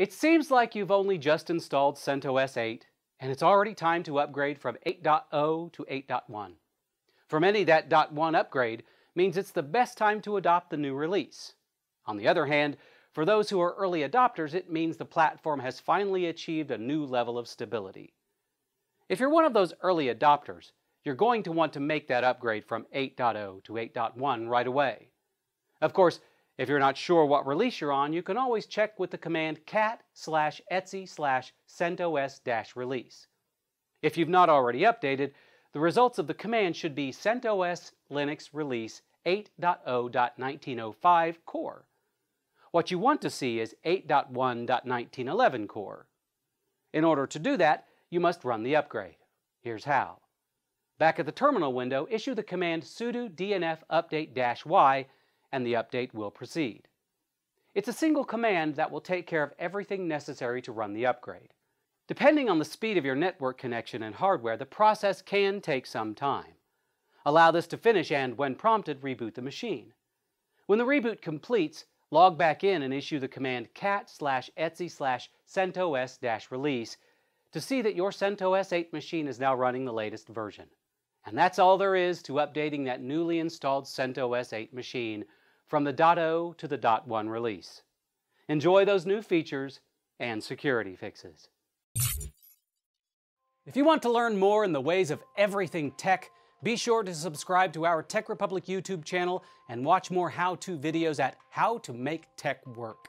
It seems like you've only just installed CentOS 8, and it's already time to upgrade from 8.0 to 8.1. For many, that .1 upgrade means it's the best time to adopt the new release. On the other hand, for those who are early adopters, it means the platform has finally achieved a new level of stability. If you're one of those early adopters, you're going to want to make that upgrade from 8.0 to 8.1 right away. Of course, if you're not sure what release you're on, you can always check with the command cat/etsy/centos-release. If you've not already updated, the results of the command should be CentOS Linux Release 8.0.1905 core. What you want to see is 8.1.1911 core. In order to do that, you must run the upgrade. Here's how. Back at the terminal window, issue the command sudo dnf update-y and the update will proceed. It's a single command that will take care of everything necessary to run the upgrade. Depending on the speed of your network connection and hardware, the process can take some time. Allow this to finish and, when prompted, reboot the machine. When the reboot completes, log back in and issue the command cat/etsy/centos-release to see that your CentOS 8 machine is now running the latest version. And that's all there is to updating that newly installed CentOS 8 machine from the .0 to the .1 release. Enjoy those new features and security fixes. If you want to learn more in the ways of everything tech, be sure to subscribe to our Tech Republic YouTube channel and watch more how-to videos at How to Make Tech Work.